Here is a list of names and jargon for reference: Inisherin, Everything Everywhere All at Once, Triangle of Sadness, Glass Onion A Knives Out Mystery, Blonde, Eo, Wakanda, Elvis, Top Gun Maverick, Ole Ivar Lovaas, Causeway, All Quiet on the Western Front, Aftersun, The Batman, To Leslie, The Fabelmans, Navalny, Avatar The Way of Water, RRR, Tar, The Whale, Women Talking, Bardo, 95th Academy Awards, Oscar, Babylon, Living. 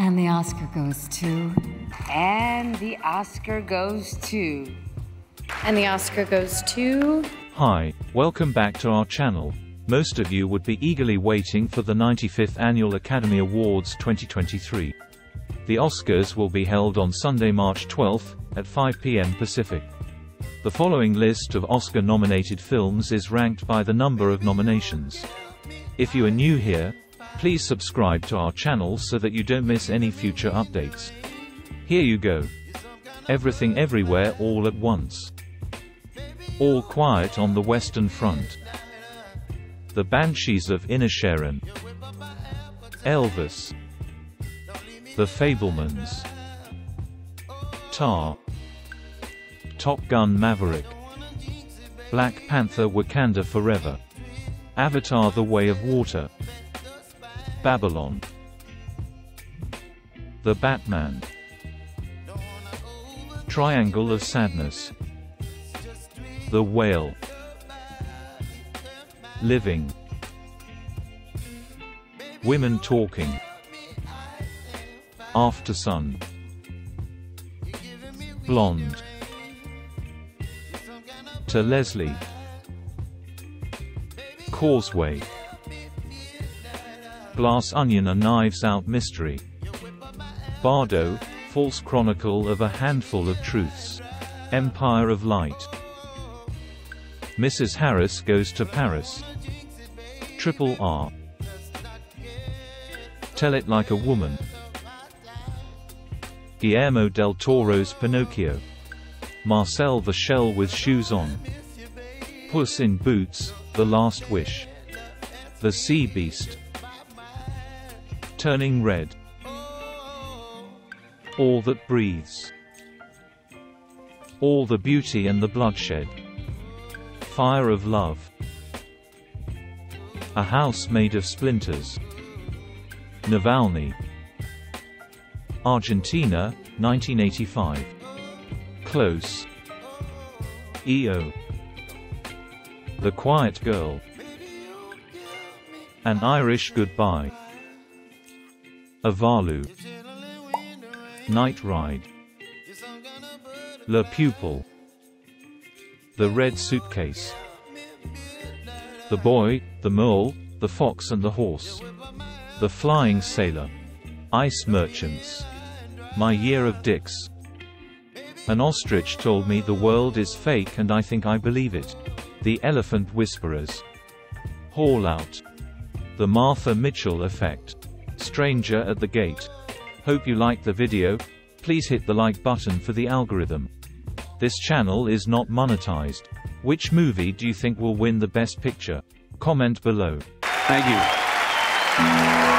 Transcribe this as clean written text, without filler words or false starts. And the Oscar goes to... And the Oscar goes to... And the Oscar goes to... Hi, welcome back to our channel. Most of you would be eagerly waiting for the 95th Annual Academy Awards 2023. The Oscars will be held on Sunday, March 12th, at 5 p.m. Pacific. The following list of Oscar-nominated films is ranked by the number of nominations. If you are new here, please subscribe to our channel so that you don't miss any future updates. Here you go. Everything Everywhere All at Once. All Quiet on the Western Front. The Banshees of Inisherin. Elvis. The Fabelmans. Tar. Top Gun Maverick. Black Panther Wakanda Forever. Avatar The Way of Water. Babylon. The Batman. Triangle of Sadness. The Whale. Living. Women Talking. Aftersun. Blonde. To Leslie. Causeway. Glass Onion A Knives Out Mystery. Bardo, False Chronicle of a Handful of Truths. Empire of Light. Mrs. Harris Goes to Paris. RRR. Tell It Like a Woman. Guillermo del Toro's Pinocchio. Marcel the Shell with Shoes On. Puss in Boots, The Last Wish. The Sea Beast. Turning Red. All That Breathes. All the Beauty and the Bloodshed. Fire of Love. A House Made of Splinters. Navalny. Argentina, 1985. Close. Eo. The Quiet Girl. An Irish Goodbye. Avalu. Night Ride. Le Pupil. The Red Suitcase. The Boy, the Mole, the Fox and the Horse. The Flying Sailor. Ice Merchants. My Year of Dicks. An Ostrich Told Me the World is Fake and I Think I Believe It. The Elephant Whisperers. Haul Out. The Martha Mitchell Effect. Stranger at the Gate. Hope you liked the video. Please hit the like button for the algorithm. This channel is not monetized. Which movie do you think will win the best picture? Comment below. Thank you.